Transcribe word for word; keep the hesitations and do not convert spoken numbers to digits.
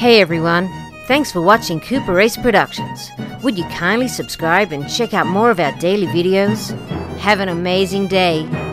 Hey everyone, thanks for watching Cooper Ace Productions. Would you kindly subscribe and check out more of our daily videos? Have an amazing day.